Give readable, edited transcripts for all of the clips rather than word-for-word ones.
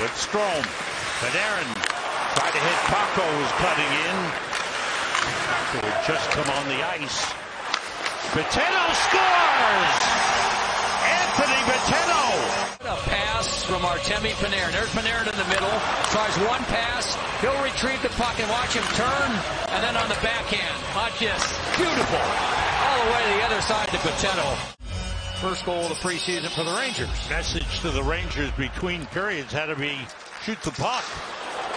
with Strome. Panarin tried to hit Paco, who's cutting in. Paco had just come on the ice. Potato scores! Anthony Potato! A pass from Artemi Panarin. There's Panarin in the middle. Tries one pass. He'll retrieve the puck and watch him turn. And then on the backhand. Hodges. Beautiful. All the way to the other side to Potato. First goal of the preseason for the Rangers. Message to the Rangers between periods had to be shoot the puck.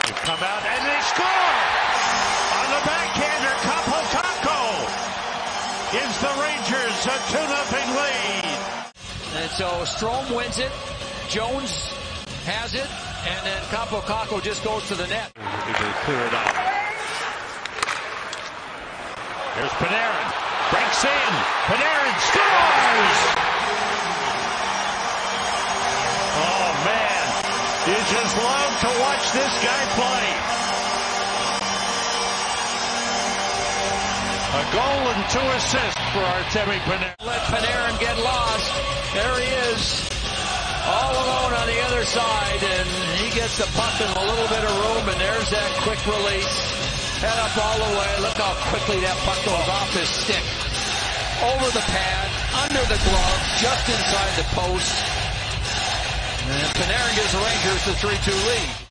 They come out and they score! On the backhander, Capocaccio gives the Rangers a 2-0 lead. And so Strome wins it. Jones has it. And then Capocaccio just goes to the net. They clear it up. Here's Panarin. Breaks in. Panarin scores! You just love to watch this guy play. A goal and 2 assists for Artemi Panarin. Let Panarin get lost. There he is, all alone on the other side, and he gets the puck in a little bit of room, and there's that quick release. Head up all the way. Look how quickly that puck goes off his stick. Over the pad, under the glove, just inside the post. And Panarin gives the Rangers the 3-2 lead.